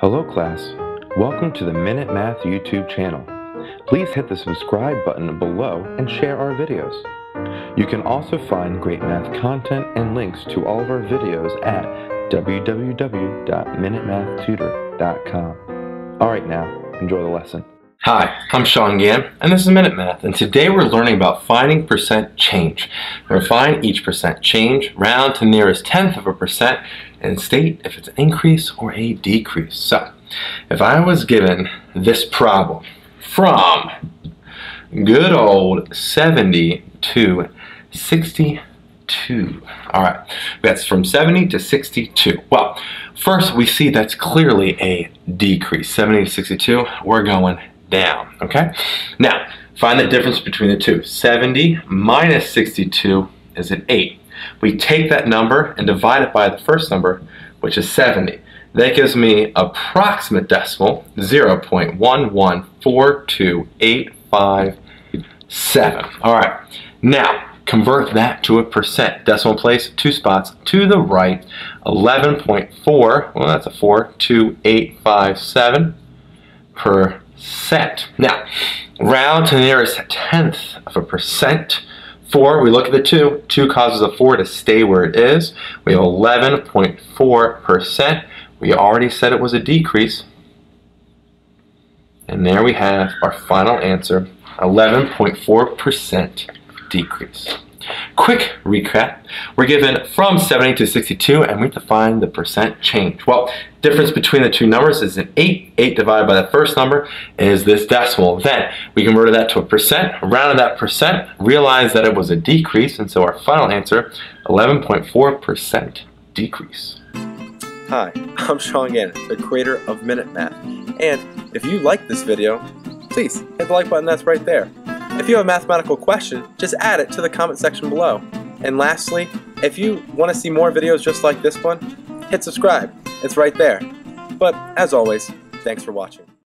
Hello class, welcome to the Minute Math YouTube channel. Please hit the subscribe button below and share our videos. You can also find great math content and links to all of our videos at www.MinuteMathTutor.com. Alright now, enjoy the lesson. Hi, I'm Sean Gann, and this is Minute Math, and today we're learning about finding percent change. We're going to find each percent change, round to nearest 1/10 of a percent, and state if it's an increase or a decrease. So, if I was given this problem from good old 70 to 62. Alright, that's from 70 to 62. Well, first we see that's clearly a decrease. 70 to 62, we're going down, okay? Now, find the difference between the two. 70 minus 62 is an 8. We take that number and divide it by the first number, which is 70. That gives me approximate decimal 0.1142857. All right, now convert that to a percent. Decimal place, 2 spots to the right, 11.4, well that's a 42857%. Now, round to the nearest 1/10 of a percent. 4, we look at the 2. 2 causes a 4 to stay where it is. We have 11.4%. We already said it was a decrease. And there we have our final answer, 11.4% decrease. Quick recap, we're given from 70 to 62 and we have to find the percent change. Well, difference between the two numbers is an 8. 8 divided by the first number is this decimal. Then we converted that to a percent, rounded that percent, realized that it was a decrease, and so our final answer, 11.4% decrease. Hi, I'm Sean Gann, the creator of Minute Math, and if you like this video, please hit the like button that's right there. If you have a mathematical question, just add it to the comment section below. And lastly, if you want to see more videos just like this one, hit subscribe. It's right there. But as always, thanks for watching.